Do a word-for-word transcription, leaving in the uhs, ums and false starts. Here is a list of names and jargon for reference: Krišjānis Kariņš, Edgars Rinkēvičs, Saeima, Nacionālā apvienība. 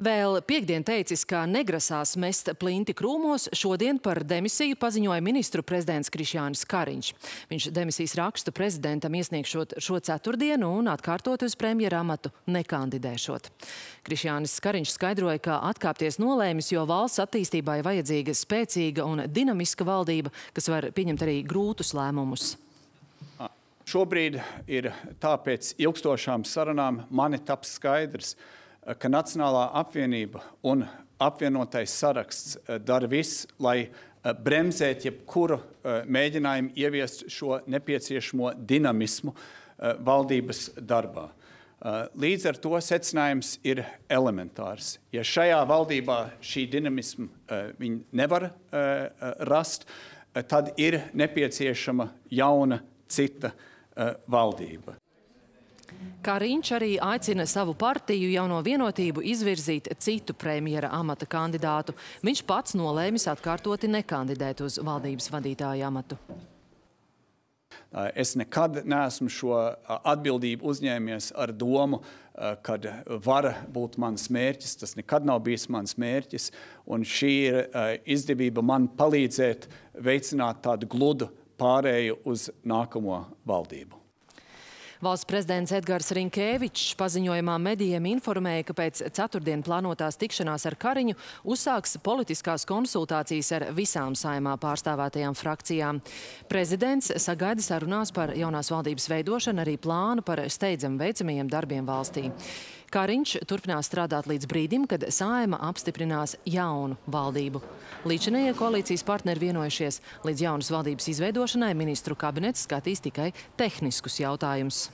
Vēl piekdien teicis, ka negrasās mest plinti krūmos, šodien par demisiju paziņoja ministru prezidents Krišjānis Kariņš. Viņš demisijas rakstu prezidentam iesniegšot šo ceturtdienu un atkārtot uz premjera amatu nekandidēšot. Krišjānis Kariņš skaidroja, ka atkāpties nolēmis, jo valsts attīstībai vajadzīga spēcīga un dinamiska valdība, kas var pieņemt arī grūtus lēmumus. Šobrīd ir tāpēc ilgstošām sarunām mani taps skaidrs, ka Nacionālā apvienība un apvienotais saraksts dara viss, lai bremzēt jebkuru mēģinājumu ieviest šo nepieciešamo dinamismu valdības darbā. Līdz ar to secinājums ir elementārs. Ja šajā valdībā šī dinamisma viņi nevar rast, tad ir nepieciešama jauna, cita valdība. Kariņš arī aicina savu partiju Jauno vienotību izvirzīt citu premjera amata kandidātu. Viņš pats nolēmis atkārtoti nekandidēt uz valdības vadītāju amatu. Es nekad neesmu šo atbildību uzņēmies ar domu, kad var būt mans mērķis. Tas nekad nav bijis mans mērķis. Un šī ir izdevība man palīdzēt veicināt tādu gludu pārēju uz nākamo valdību. Valsts prezidents Edgars Rinkēvičs paziņojumā medijiem informēja, ka pēc ceturtdien plānotās tikšanās ar Kariņu uzsāks politiskās konsultācijas ar visām Saeimā pārstāvētajām frakcijām. Prezidents sagaida sarunās par jaunās valdības veidošanu, arī plānu par steidzam veicamajiem darbiem valstī. Kariņš turpinās strādāt līdz brīdim, kad Saeima apstiprinās jaunu valdību. Līdzinējie koalīcijas partneri vienojušies, līdz jaunas valdības izveidošanai ministru kabinets skatīs tikai tehniskus jautājumus.